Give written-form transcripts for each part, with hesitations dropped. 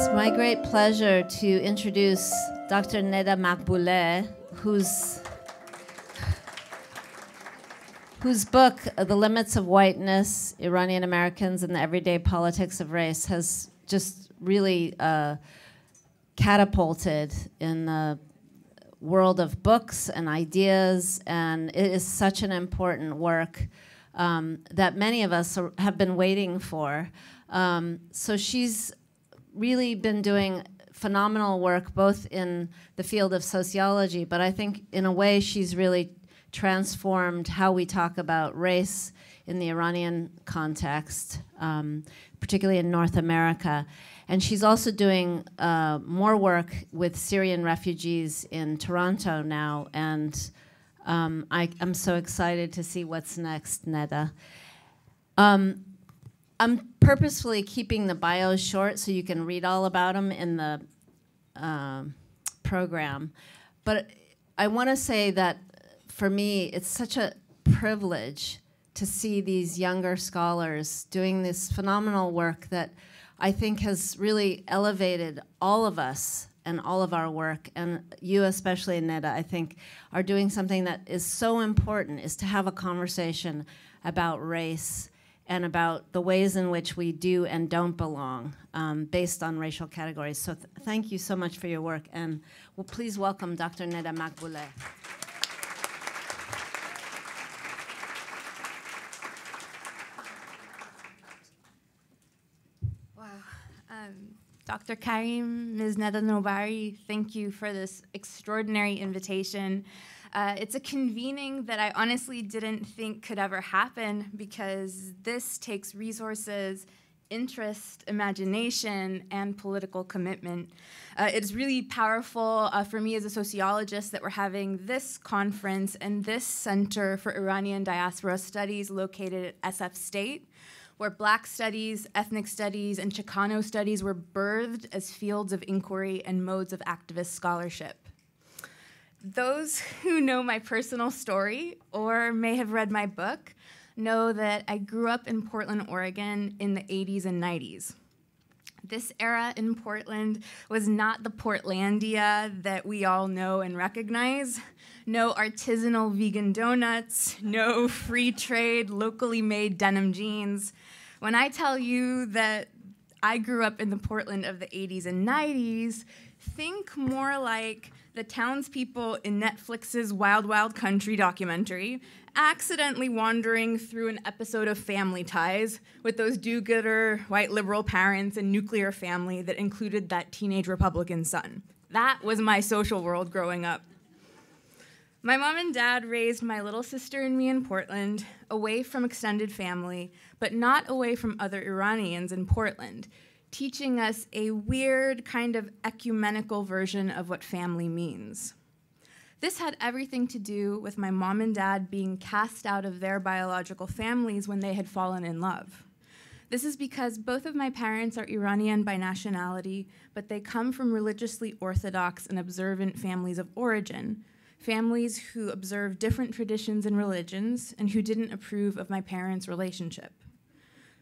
It's my great pleasure to introduce Dr. Neda Maghbouleh, whose book, The Limits of Whiteness, Iranian Americans and the Everyday Politics of Race, has just really catapulted in the world of books and ideas, and it is such an important work that many of us have been waiting for. So she's really been doing phenomenal work both in the field of sociology, but I think in a way she's really transformed how we talk about race in the Iranian context, particularly in North America. And she's also doing more work with Syrian refugees in Toronto now, and I'm so excited to see what's next, Neda. I'm purposefully keeping the bios short so you can read all about them in the program, but I want to say that for me, it's such a privilege to see these younger scholars doing this phenomenal work that I think has really elevated all of us and all of our work. And you especially, Neda, I think, are doing something that is so important, is to have a conversation about race and about the ways in which we do and don't belong based on racial categories. So thank you so much for your work. And well, please welcome Dr. Neda Maghbouleh. Dr. Karim, Ms. Neda Nobari, thank you for this extraordinary invitation. It's a convening that I honestly didn't think could ever happen, because this takes resources, interest, imagination, and political commitment. It's really powerful for me as a sociologist that we're having this conference and this Center for Iranian Diaspora Studies located at SF State, where Black studies, ethnic studies, and Chicano studies were birthed as fields of inquiry and modes of activist scholarship. Those who know my personal story or may have read my book know that I grew up in Portland, Oregon in the 80s and 90s. This era in Portland was not the Portlandia that we all know and recognize. No artisanal vegan donuts, no free trade, locally made denim jeans. When I tell you that I grew up in the Portland of the 80s and 90s, think more like the townspeople in Netflix's Wild Wild Country documentary, accidentally wandering through an episode of Family Ties with those do-gooder white liberal parents and nuclear family that included that teenage Republican son. That was my social world growing up. My mom and dad raised my little sister and me in Portland, away from extended family, but not away from other Iranians in Portland, teaching us a weird kind of ecumenical version of what family means. This had everything to do with my mom and dad being cast out of their biological families when they had fallen in love. This is because both of my parents are Iranian by nationality, but they come from religiously orthodox and observant families of origin, families who observe different traditions and religions and who didn't approve of my parents' relationship.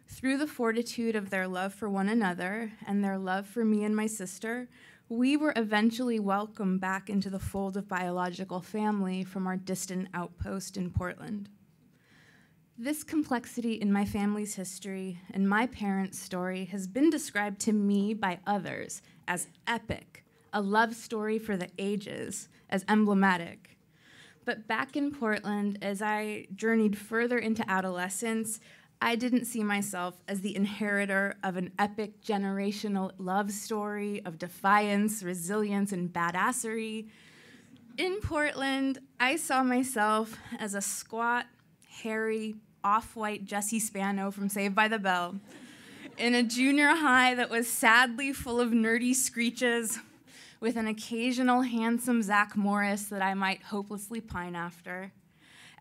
Through the fortitude of their love for one another and their love for me and my sister, we were eventually welcomed back into the fold of biological family from our distant outpost in Portland. This complexity in my family's history and my parents' story has been described to me by others as epic, a love story for the ages, as emblematic. But back in Portland, as I journeyed further into adolescence, I didn't see myself as the inheritor of an epic generational love story of defiance, resilience, and badassery. In Portland, I saw myself as a squat, hairy, off-white Jesse Spano from Saved by the Bell in a junior high that was sadly full of nerdy screeches, with an occasional handsome Zach Morris that I might hopelessly pine after.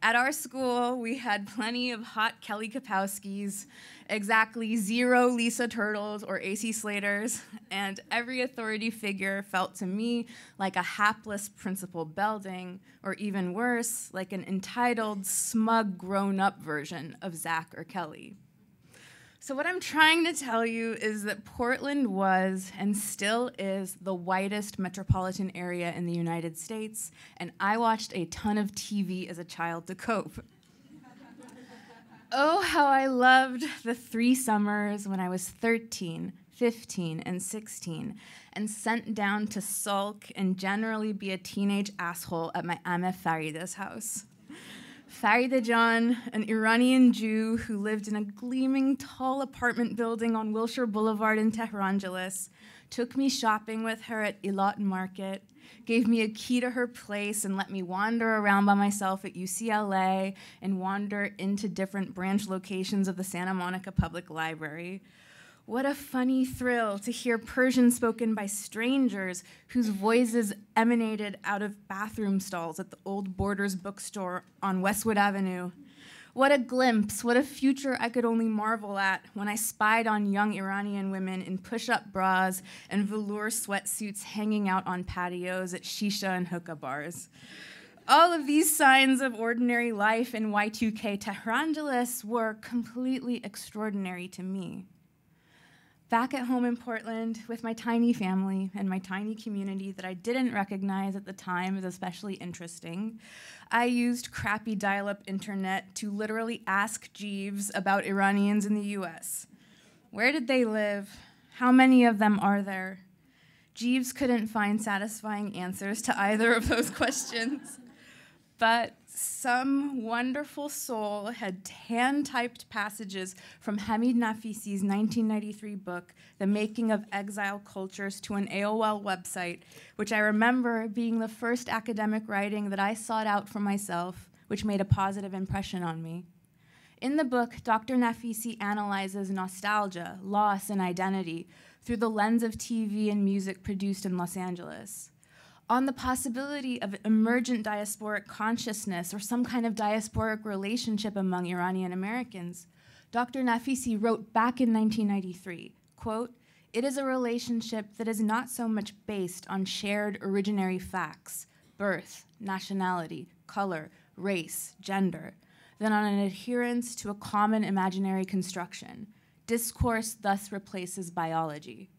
At our school, we had plenty of hot Kelly Kapowskis, exactly zero Lisa Turtles or AC Slaters, and every authority figure felt to me like a hapless Principal Belding, or even worse, like an entitled, smug, grown-up version of Zach or Kelly. So what I'm trying to tell you is that Portland was and still is the whitest metropolitan area in the United States, and I watched a ton of TV as a child to cope. Oh, how I loved the 3 summers when I was 13, 15, and 16, and sent down to sulk and generally be a teenage asshole at my Ameh Farida's house. Farida Jan, an Iranian Jew who lived in a gleaming tall apartment building on Wilshire Boulevard in Tehrangeles, took me shopping with her at Elat Market, gave me a key to her place, and let me wander around by myself at UCLA and wander into different branch locations of the Santa Monica Public Library. What a funny thrill to hear Persian spoken by strangers whose voices emanated out of bathroom stalls at the old Borders bookstore on Westwood Avenue. What a glimpse, what a future I could only marvel at when I spied on young Iranian women in push-up bras and velour sweatsuits hanging out on patios at shisha and hookah bars. All of these signs of ordinary life in Y2K Tehrangeles were completely extraordinary to me. Back at home in Portland with my tiny family and my tiny community that I didn't recognize at the time as especially interesting, I used crappy dial-up internet to literally ask Jeeves about Iranians in the US. Where did they live? How many of them are there? Jeeves couldn't find satisfying answers to either of those questions. But some wonderful soul had hand-typed passages from Hamid Naficy's 1993 book, The Making of Exile Cultures, to an AOL website, which I remember being the first academic writing that I sought out for myself, which made a positive impression on me. In the book, Dr. Naficy analyzes nostalgia, loss, and identity through the lens of TV and music produced in Los Angeles, on the possibility of emergent diasporic consciousness or some kind of diasporic relationship among Iranian Americans. Dr. Naficy wrote back in 1993, quote, "It is a relationship that is not so much based on shared originary facts, birth, nationality, color, race, gender, than on an adherence to a common imaginary construction. Discourse thus replaces biology."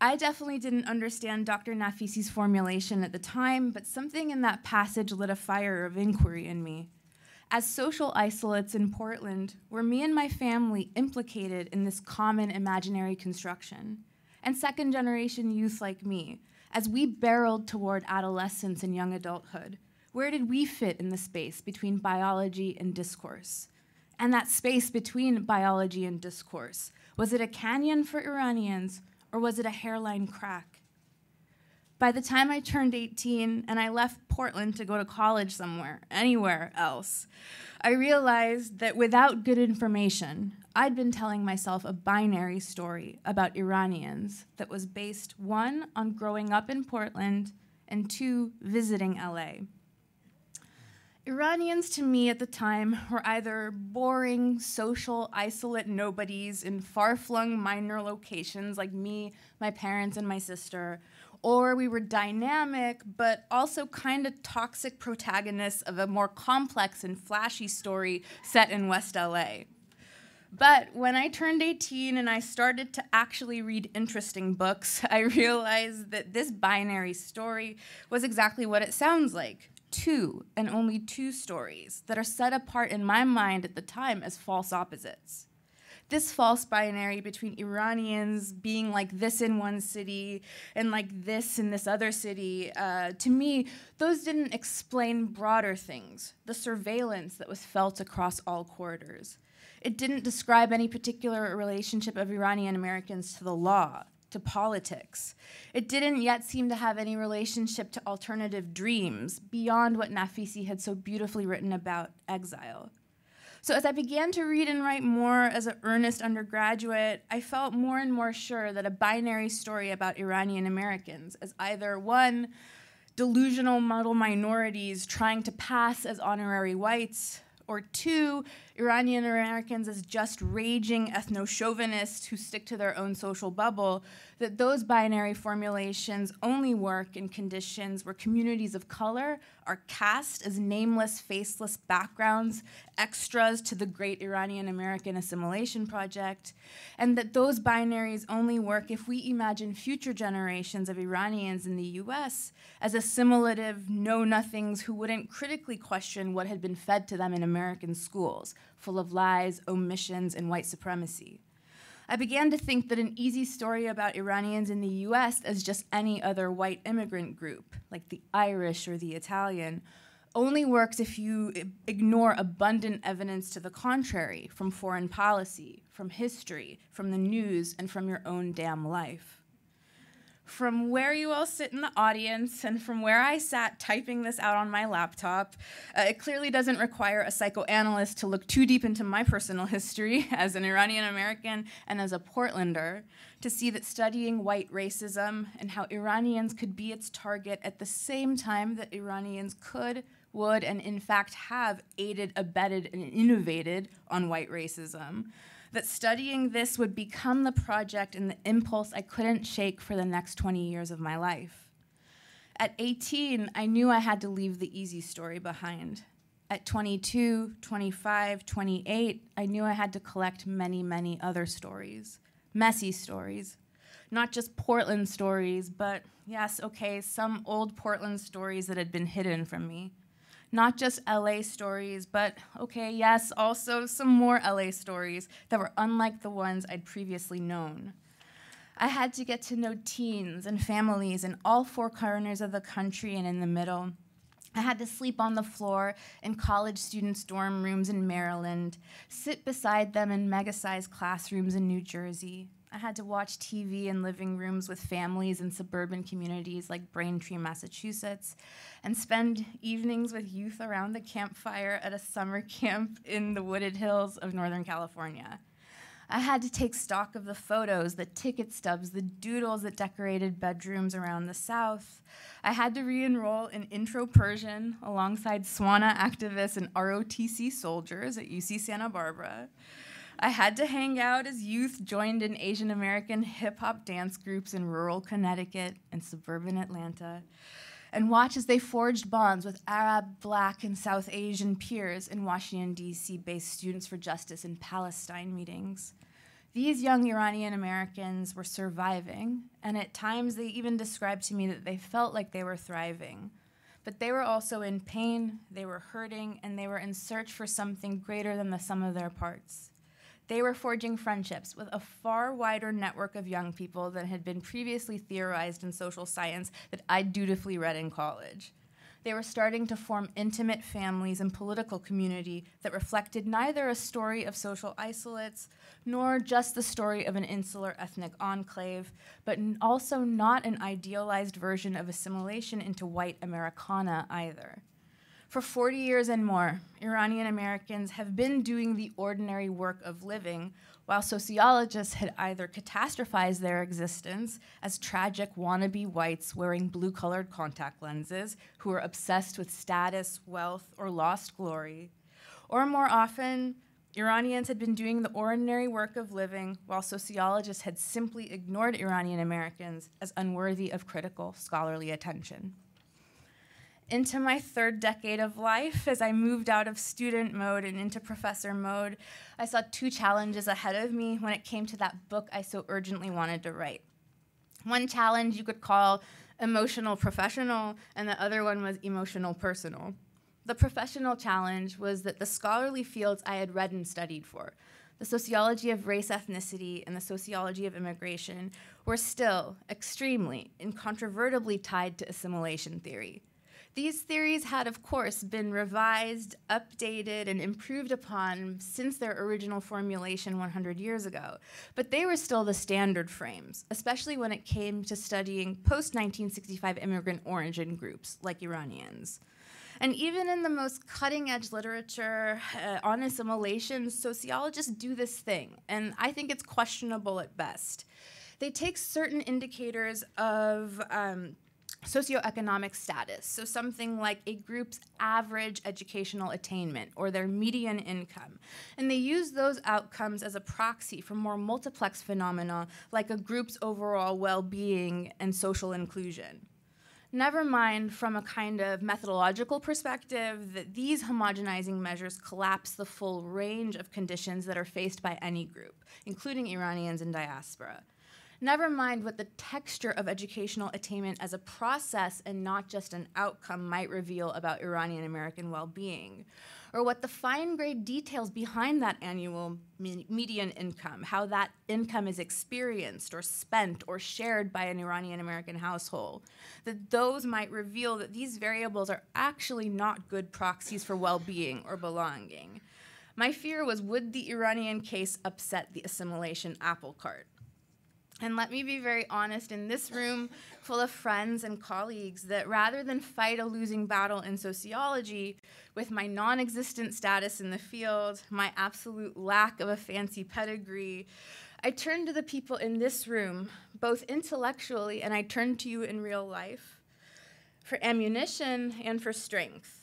I definitely didn't understand Dr. Naficy's formulation at the time, but something in that passage lit a fire of inquiry in me. As social isolates in Portland, were me and my family implicated in this common imaginary construction? And second-generation youth like me, as we barreled toward adolescence and young adulthood, where did we fit in the space between biology and discourse? And that space between biology and discourse, was it a canyon for Iranians, or was it a hairline crack? By the time I turned 18 and I left Portland to go to college somewhere, anywhere else, I realized that without good information, I'd been telling myself a binary story about Iranians that was based, 1, on growing up in Portland, and 2, visiting LA. Iranians to me at the time were either boring, social, isolate nobodies in far-flung minor locations like me, my parents, and my sister, or we were dynamic but also kind of toxic protagonists of a more complex and flashy story set in West LA. But when I turned 18 and I started to actually read interesting books, I realized that this binary story was exactly what it sounds like. 2 and only 2 stories that are set apart in my mind at the time as false opposites. This false binary between Iranians being like this in one city and like this in this other city, to me, those didn't explain broader things, the surveillance that was felt across all corridors. It didn't describe any particular relationship of Iranian Americans to the law, to politics. It didn't yet seem to have any relationship to alternative dreams beyond what Naficy had so beautifully written about exile. So as I began to read and write more as an earnest undergraduate, I felt more and more sure that a binary story about Iranian Americans as either 1, delusional model minorities trying to pass as honorary whites, or 2, Iranian Americans as just raging ethno-chauvinists who stick to their own social bubble, that those binary formulations only work in conditions where communities of color are cast as nameless, faceless backgrounds, extras to the great Iranian American assimilation project, and that those binaries only work if we imagine future generations of Iranians in the US as assimilative know-nothings who wouldn't critically question what had been fed to them in American schools, full of lies, omissions, and white supremacy. I began to think that an easy story about Iranians in the US as just any other white immigrant group, like the Irish or the Italian, only works if you ignore abundant evidence to the contrary from foreign policy, from history, from the news, and from your own damn life. From where you all sit in the audience and from where I sat typing this out on my laptop, it clearly doesn't require a psychoanalyst to look too deep into my personal history as an Iranian American and as a Portlander to see that studying white racism and how Iranians could be its target at the same time that Iranians could, would, and in fact have aided, abetted, and innovated on white racism, that studying this would become the project and the impulse I couldn't shake for the next 20 years of my life. At 18, I knew I had to leave the easy story behind. At 22, 25, 28, I knew I had to collect many, many other stories, messy stories. Not just Portland stories, but yes, okay, some old Portland stories that had been hidden from me. Not just LA stories, but okay, yes, also some more LA stories that were unlike the ones I'd previously known. I had to get to know teens and families in all four corners of the country and in the middle. I had to sleep on the floor in college students' dorm rooms in Maryland, sit beside them in mega-sized classrooms in New Jersey. I had to watch TV in living rooms with families in suburban communities like Braintree, Massachusetts, and spend evenings with youth around the campfire at a summer camp in the wooded hills of Northern California. I had to take stock of the photos, the ticket stubs, the doodles that decorated bedrooms around the South. I had to re-enroll in intro Persian alongside SWANA activists and ROTC soldiers at UC Santa Barbara. I had to hang out as youth joined in Asian American hip-hop dance groups in rural Connecticut and suburban Atlanta, and watch as they forged bonds with Arab, Black, and South Asian peers in Washington, D.C.-based Students for Justice in Palestine meetings. These young Iranian Americans were surviving, and at times they even described to me that they felt like they were thriving. But they were also in pain, they were hurting, and they were in search for something greater than the sum of their parts. They were forging friendships with a far wider network of young people than had been previously theorized in social science that I dutifully read in college. They were starting to form intimate families and political community that reflected neither a story of social isolates nor just the story of an insular ethnic enclave, but also not an idealized version of assimilation into white Americana either. For 40 years and more, Iranian Americans have been doing the ordinary work of living, while sociologists had either catastrophized their existence as tragic wannabe whites wearing blue-colored contact lenses who are obsessed with status, wealth, or lost glory, or more often, Iranians had been doing the ordinary work of living while sociologists had simply ignored Iranian Americans as unworthy of critical scholarly attention. Into my third decade of life, as I moved out of student mode and into professor mode, I saw two challenges ahead of me when it came to that book I so urgently wanted to write. One challenge you could call emotional professional, and the other one was emotional personal. The professional challenge was that the scholarly fields I had read and studied for, the sociology of race, ethnicity, and the sociology of immigration, were still extremely, incontrovertibly tied to assimilation theory. These theories had, of course, been revised, updated, and improved upon since their original formulation 100 years ago, but they were still the standard frames, especially when it came to studying post-1965 immigrant origin groups like Iranians. And even in the most cutting-edge literature on assimilation, sociologists do this thing, and I think it's questionable at best. They take certain indicators of socioeconomic status, so something like a group's average educational attainment or their median income. And they use those outcomes as a proxy for more multiplex phenomena like a group's overall well-being and social inclusion. Never mind from a kind of methodological perspective that these homogenizing measures collapse the full range of conditions that are faced by any group, including Iranians in diaspora. Never mind what the texture of educational attainment as a process and not just an outcome might reveal about Iranian American well-being, or what the fine-grained details behind that annual median income, how that income is experienced or spent or shared by an Iranian American household, that those might reveal that these variables are actually not good proxies for well-being or belonging. My fear was, would the Iranian case upset the assimilation apple cart? And let me be very honest, in this room full of friends and colleagues, that rather than fight a losing battle in sociology, with my non-existent status in the field, my absolute lack of a fancy pedigree, I turn to the people in this room, both intellectually and I turn to you in real life, for ammunition and for strength.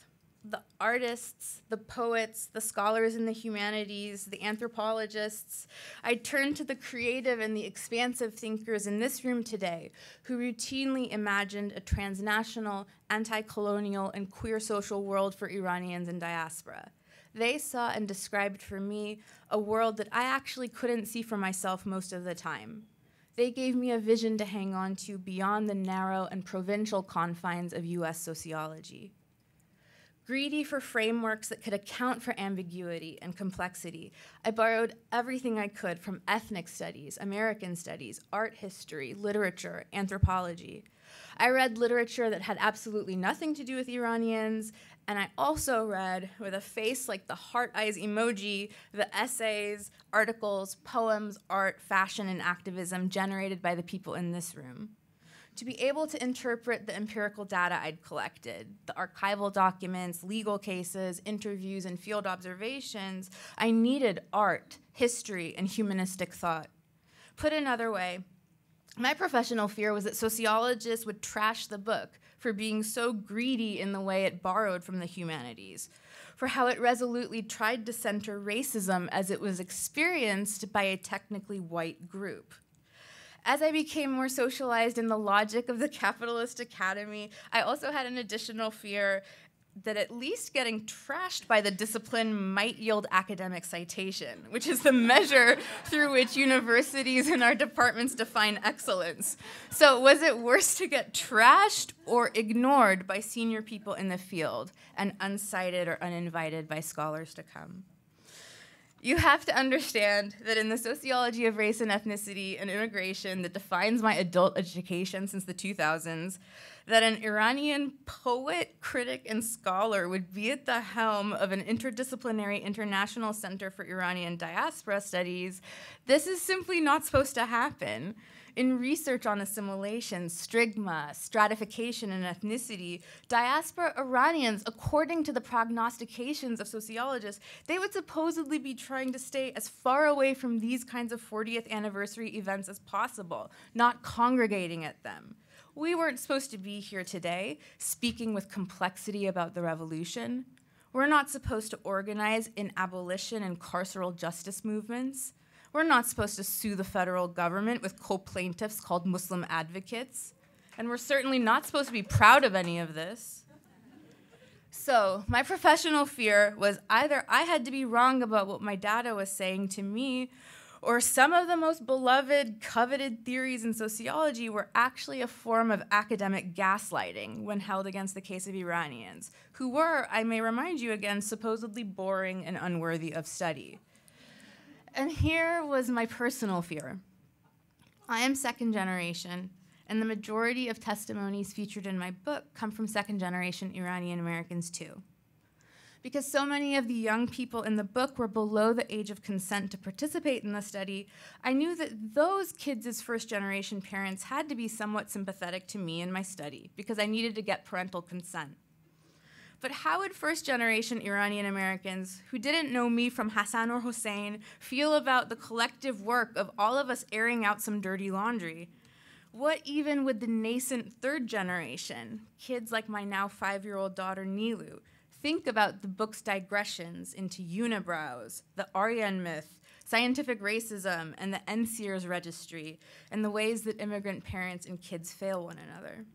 The artists, the poets, the scholars in the humanities, the anthropologists. I turn to the creative and the expansive thinkers in this room today who routinely imagined a transnational, anti-colonial, and queer social world for Iranians in diaspora. They saw and described for me a world that I actually couldn't see for myself most of the time. They gave me a vision to hang on to beyond the narrow and provincial confines of US sociology. Greedy for frameworks that could account for ambiguity and complexity, I borrowed everything I could from ethnic studies, American studies, art history, literature, anthropology. I read literature that had absolutely nothing to do with Iranians, and I also read, with a face like the heart eyes emoji, the essays, articles, poems, art, fashion, and activism generated by the people in this room. To be able to interpret the empirical data I'd collected, the archival documents, legal cases, interviews, and field observations, I needed art, history, and humanistic thought. Put another way, my professional fear was that sociologists would trash the book for being so greedy in the way it borrowed from the humanities, for how it resolutely tried to center racism as it was experienced by a technically white group. As I became more socialized in the logic of the capitalist academy, I also had an additional fear that at least getting trashed by the discipline might yield academic citation, which is the measure through which universities and our departments define excellence. So was it worse to get trashed or ignored by senior people in the field and uncited or uninvited by scholars to come? You have to understand that in the sociology of race and ethnicity and immigration that defines my adult education since the 2000s, that an Iranian poet, critic, and scholar would be at the helm of an interdisciplinary international center for Iranian diaspora studies, this is simply not supposed to happen. In research on assimilation, stigma, stratification, and ethnicity, diaspora Iranians, according to the prognostications of sociologists, they would supposedly be trying to stay as far away from these kinds of 40th anniversary events as possible, not congregating at them. We weren't supposed to be here today, speaking with complexity about the revolution. We're not supposed to organize in abolition and carceral justice movements. We're not supposed to sue the federal government with co-plaintiffs called Muslim advocates. And we're certainly not supposed to be proud of any of this. So my professional fear was either I had to be wrong about what my data was saying to me, or some of the most beloved, coveted theories in sociology were actually a form of academic gaslighting when held against the case of Iranians, who were, I may remind you again, supposedly boring and unworthy of study. And here was my personal fear. I am second generation, and the majority of testimonies featured in my book come from second generation Iranian Americans too. Because so many of the young people in the book were below the age of consent to participate in the study, I knew that those kids as first generation parents had to be somewhat sympathetic to me and my study, because I needed to get parental consent. But how would first-generation Iranian Americans who didn't know me from Hassan or Hussein feel about the collective work of all of us airing out some dirty laundry? What even with the nascent third generation, kids like my now 5-year-old daughter Nilu, think about the book's digressions into unibrows, the Aryan myth, scientific racism, and the NSEERS registry, and the ways that immigrant parents and kids fail one another.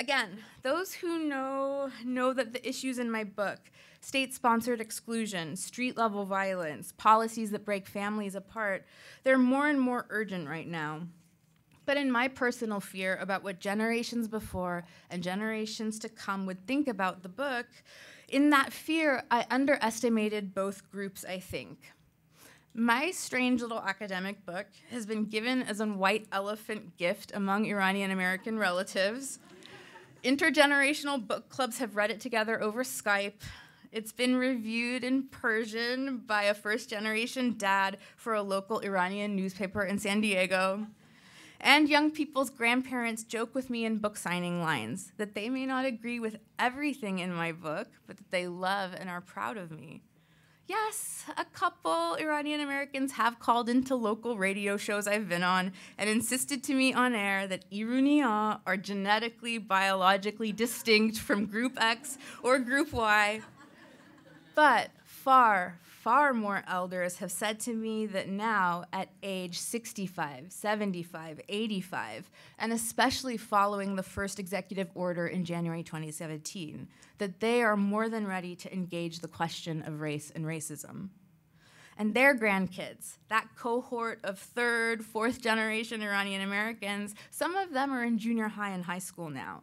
Again, those who know that the issues in my book, state-sponsored exclusion, street-level violence, policies that break families apart, they're more and more urgent right now. But in my personal fear about what generations before and generations to come would think about the book, in that fear, I underestimated both groups, I think. My strange little academic book has been given as a white elephant gift among Iranian American relatives. Intergenerational book clubs have read it together over Skype. It's been reviewed in Persian by a first-generation dad for a local Iranian newspaper in San Diego. And young people's grandparents joke with me in book signing lines that they may not agree with everything in my book, but that they love and are proud of me. Yes, a couple Iranian Americans have called into local radio shows I've been on and insisted to me on air that Iranians are genetically, biologically distinct from Group X or Group Y. But far, far more elders have said to me that now, at age 65, 75, 85, and especially following the first executive order in January 2017, that they are more than ready to engage the question of race and racism. And their grandkids, that cohort of third, fourth generation Iranian Americans, some of them are in junior high and high school now.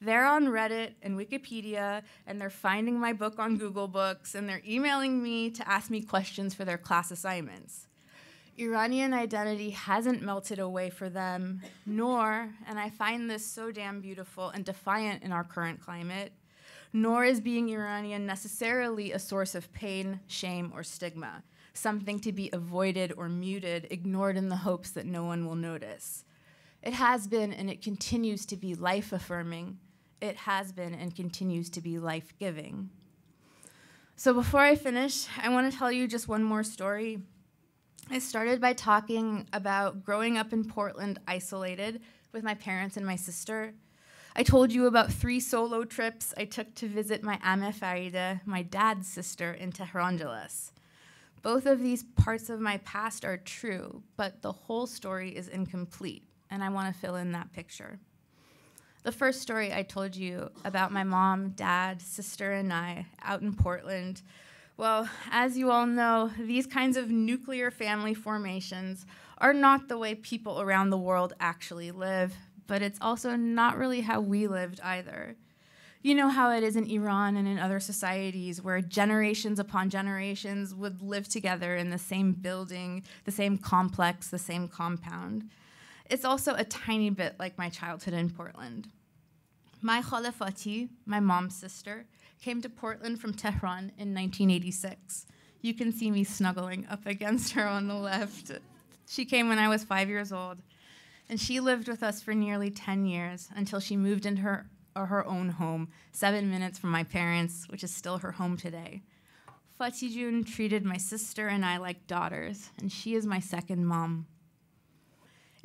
They're on Reddit and Wikipedia, and they're finding my book on Google Books, and they're emailing me to ask me questions for their class assignments. Iranian identity hasn't melted away for them, nor, and I find this so damn beautiful and defiant in our current climate, nor is being Iranian necessarily a source of pain, shame, or stigma, something to be avoided or muted, ignored in the hopes that no one will notice. It has been, and it continues to be life-affirming. It has been and continues to be life-giving. So before I finish, I want to tell you just one more story. I started by talking about growing up in Portland isolated with my parents and my sister. I told you about 3 solo trips I took to visit my Amme Farida, my dad's sister, in Tehrangeles. Both of these parts of my past are true, but the whole story is incomplete, and I want to fill in that picture. The first story I told you about my mom, dad, sister, and I out in Portland. Well, as you all know, these kinds of nuclear family formations are not the way people around the world actually live, but it's also not really how we lived either. You know how it is in Iran and in other societies where generations upon generations would live together in the same building, the same complex, the same compound. It's also a tiny bit like my childhood in Portland. My Khale Fatih, my mom's sister, came to Portland from Tehran in 1986. You can see me snuggling up against her on the left. She came when I was 5 years old, and she lived with us for nearly 10 years until she moved into her own home, 7 minutes from my parents, which is still her home today. Fatih June treated my sister and I like daughters, and she is my second mom.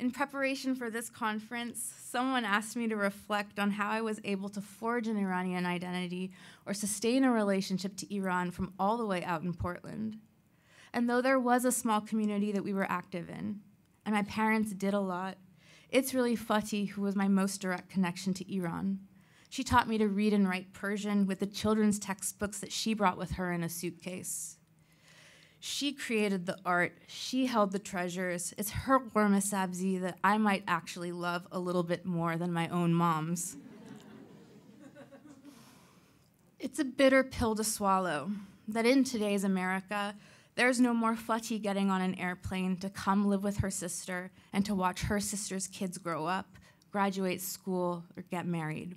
In preparation for this conference, someone asked me to reflect on how I was able to forge an Iranian identity or sustain a relationship to Iran from all the way out in Portland. And though there was a small community that we were active in, and my parents did a lot, it's really Fatih who was my most direct connection to Iran. She taught me to read and write Persian with the children's textbooks that she brought with her in a suitcase. She created the art, she held the treasures. It's her Gorma Sabzi that I might actually love a little bit more than my own mom's. It's a bitter pill to swallow that in today's America, there's no more Fatih getting on an airplane to come live with her sister and to watch her sister's kids grow up, graduate school, or get married.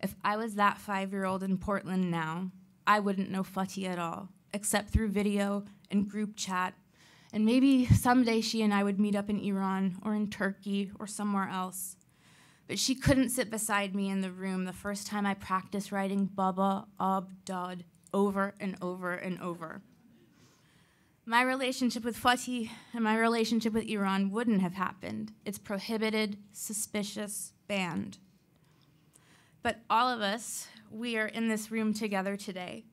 If I was that 5-year-old in Portland now, I wouldn't know Fatih at all, except through video and group chat. And maybe someday she and I would meet up in Iran or in Turkey or somewhere else. But she couldn't sit beside me in the room the first time I practiced writing Baba, Ab, Dad over and over and over. My relationship with Fatih and my relationship with Iran wouldn't have happened. It's prohibited, suspicious, banned. But all of us, we are in this room together today.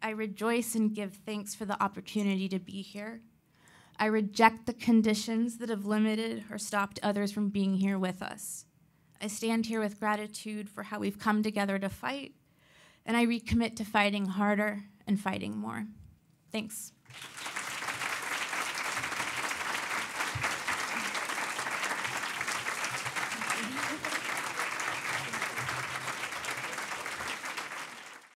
I rejoice and give thanks for the opportunity to be here. I reject the conditions that have limited or stopped others from being here with us. I stand here with gratitude for how we've come together to fight, and I recommit to fighting harder and fighting more. Thanks.